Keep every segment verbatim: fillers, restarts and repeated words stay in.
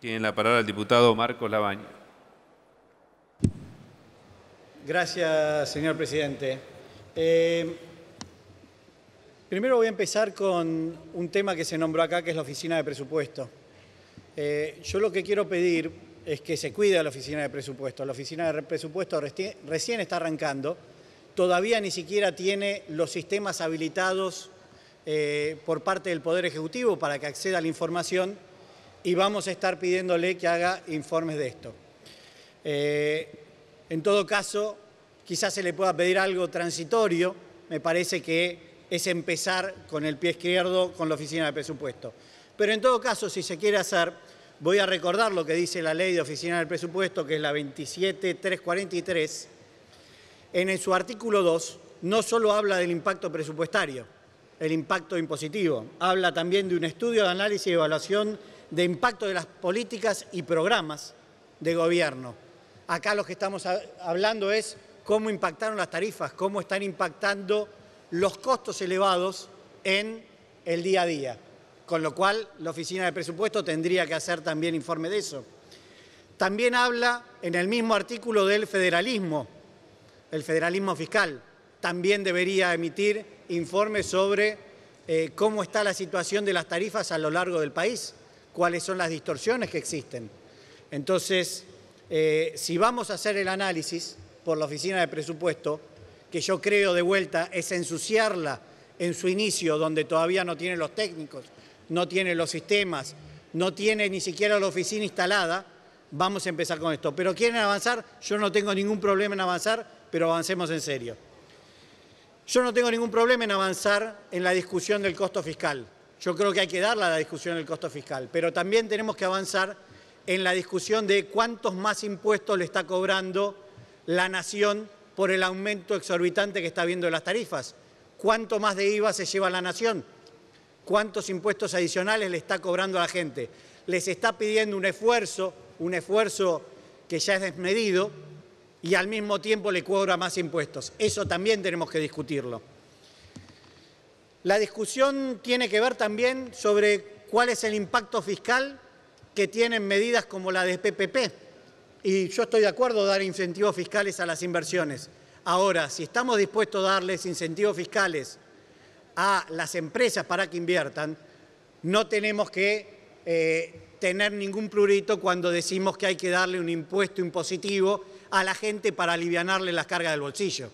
Tiene la palabra el diputado Marco Lavagna. Gracias, señor presidente. Eh, primero voy a empezar con un tema que se nombró acá, que es la oficina de presupuesto. Eh, yo lo que quiero pedir es que se cuide a la oficina de presupuesto. La oficina de presupuesto reci- recién está arrancando, todavía ni siquiera tiene los sistemas habilitados eh, por parte del Poder Ejecutivo para que acceda a la información, y vamos a estar pidiéndole que haga informes de esto. Eh, en todo caso, quizás se le pueda pedir algo transitorio, me parece que es empezar con el pie izquierdo con la oficina de presupuesto. Pero en todo caso, si se quiere hacer, voy a recordar lo que dice la ley de oficina del presupuesto, que es la veintisiete punto trescientos cuarenta y tres, en su artículo dos, no solo habla del impacto presupuestario, el impacto impositivo, habla también de un estudio de análisis y evaluación de impacto de las políticas y programas de gobierno. Acá lo que estamos hablando es cómo impactaron las tarifas, cómo están impactando los costos elevados en el día a día. Con lo cual, la oficina de presupuesto tendría que hacer también informe de eso. También habla en el mismo artículo del federalismo, el federalismo fiscal. También debería emitir informes sobre eh, cómo está la situación de las tarifas a lo largo del país, cuáles son las distorsiones que existen. Entonces, eh, si vamos a hacer el análisis por la oficina de presupuesto, que yo creo de vuelta es ensuciarla en su inicio, donde todavía no tiene los técnicos, no tiene los sistemas, no tiene ni siquiera la oficina instalada, vamos a empezar con esto. Pero quieren avanzar, yo no tengo ningún problema en avanzar, pero avancemos en serio. Yo no tengo ningún problema en avanzar en la discusión del costo fiscal. Yo creo que hay que darla a la discusión del costo fiscal, pero también tenemos que avanzar en la discusión de cuántos más impuestos le está cobrando la nación por el aumento exorbitante que está habiendo de las tarifas. ¿Cuánto más de I V A se lleva la nación? ¿Cuántos impuestos adicionales le está cobrando a la gente? Les está pidiendo un esfuerzo, un esfuerzo que ya es desmedido, y al mismo tiempo le cobra más impuestos. Eso también tenemos que discutirlo. La discusión tiene que ver también sobre cuál es el impacto fiscal que tienen medidas como la de P P P. Y yo estoy de acuerdo en dar incentivos fiscales a las inversiones. Ahora, si estamos dispuestos a darles incentivos fiscales a las empresas para que inviertan, no tenemos que eh, tener ningún prurito cuando decimos que hay que darle un impuesto impositivo a la gente para alivianarle las cargas del bolsillo,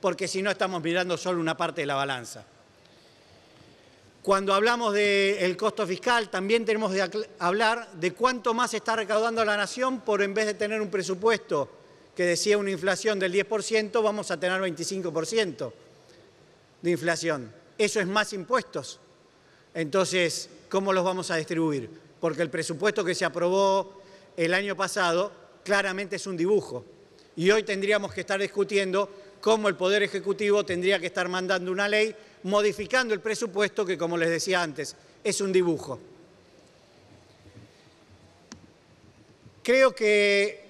porque si no estamos mirando solo una parte de la balanza. Cuando hablamos del costo fiscal, también tenemos que hablar de cuánto más está recaudando la nación por, en vez de tener un presupuesto que decía una inflación del diez por ciento, vamos a tener veinticinco por ciento de inflación. Eso es más impuestos. Entonces, ¿cómo los vamos a distribuir? Porque el presupuesto que se aprobó el año pasado claramente es un dibujo. Y hoy tendríamos que estar discutiendo cómo el Poder Ejecutivo tendría que estar mandando una ley modificando el presupuesto que, como les decía antes, es un dibujo. Creo que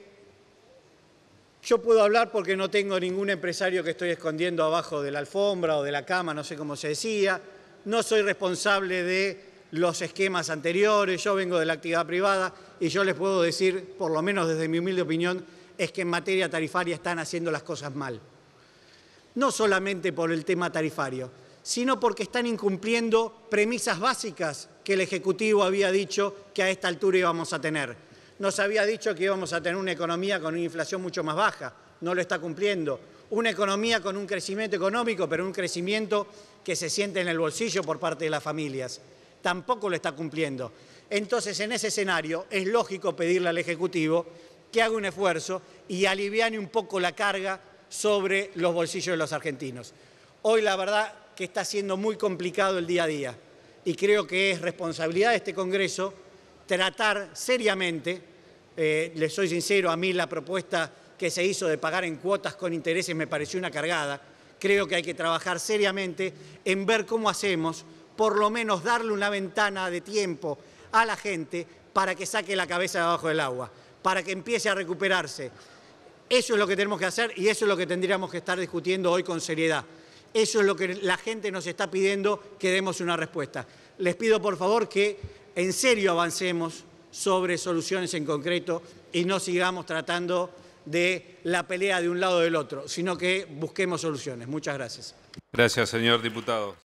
yo puedo hablar porque no tengo ningún empresario que estoy escondiendo abajo de la alfombra o de la cama, no sé cómo se decía. No soy responsable de los esquemas anteriores, yo vengo de la actividad privada y yo les puedo decir, por lo menos desde mi humilde opinión, es que en materia tarifaria están haciendo las cosas mal. No solamente por el tema tarifario, sino porque están incumpliendo premisas básicas que el Ejecutivo había dicho que a esta altura íbamos a tener. Nos había dicho que íbamos a tener una economía con una inflación mucho más baja, no lo está cumpliendo. Una economía con un crecimiento económico, pero un crecimiento que se siente en el bolsillo por parte de las familias. Tampoco lo está cumpliendo. Entonces, en ese escenario, es lógico pedirle al Ejecutivo que haga un esfuerzo y aliviane un poco la carga sobre los bolsillos de los argentinos. Hoy, la verdad, que está siendo muy complicado el día a día y creo que es responsabilidad de este Congreso tratar seriamente, eh, les soy sincero, a mí la propuesta que se hizo de pagar en cuotas con intereses me pareció una cargada. Creo que hay que trabajar seriamente en ver cómo hacemos por lo menos darle una ventana de tiempo a la gente para que saque la cabeza de abajo del agua, para que empiece a recuperarse. Eso es lo que tenemos que hacer y eso es lo que tendríamos que estar discutiendo hoy con seriedad. Eso es lo que la gente nos está pidiendo que demos una respuesta. Les pido por favor que en serio avancemos sobre soluciones en concreto y no sigamos tratando de la pelea de un lado o del otro, sino que busquemos soluciones. Muchas gracias. Gracias, señor diputado.